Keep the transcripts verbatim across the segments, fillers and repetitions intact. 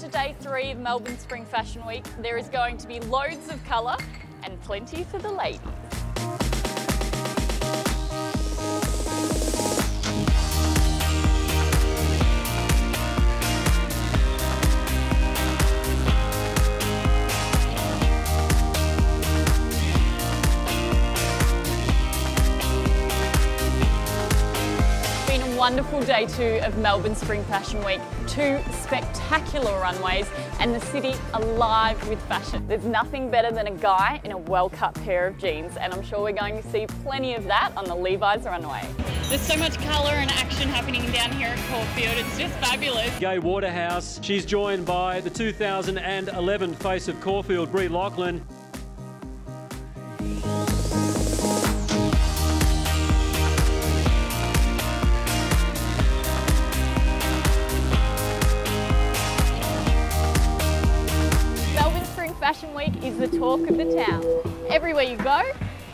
Welcome to day three of Melbourne Spring Fashion Week. There is going to be loads of colour and plenty for the ladies. Wonderful day two of Melbourne Spring Fashion Week. Two spectacular runways and the city alive with fashion. There's nothing better than a guy in a well-cut pair of jeans, and I'm sure we're going to see plenty of that on the Levi's runway. There's so much colour and action happening down here at Caulfield. It's just fabulous. Gay Waterhouse, she's joined by the two thousand eleven face of Caulfield, Bree Laughlin. Fashion Week is the talk of the town. Everywhere you go,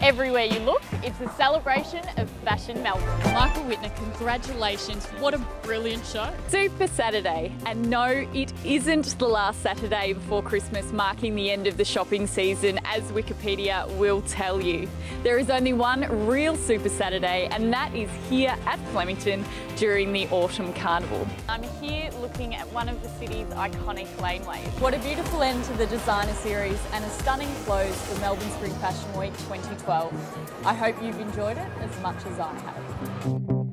everywhere you look, it's a celebration of Fashion Melbourne. Michael Whitner, congratulations. What a brilliant show. Super Saturday. And no, it isn't the last Saturday before Christmas marking the end of the shopping season, as Wikipedia will tell you. There is only one real Super Saturday, and that is here at Flemington during the Autumn Carnival. I'm here looking at one of the city's iconic laneways. What a beautiful end to the designer series and a stunning close for Melbourne Spring Fashion Week twenty twelve. I hope you've enjoyed it as much as I have.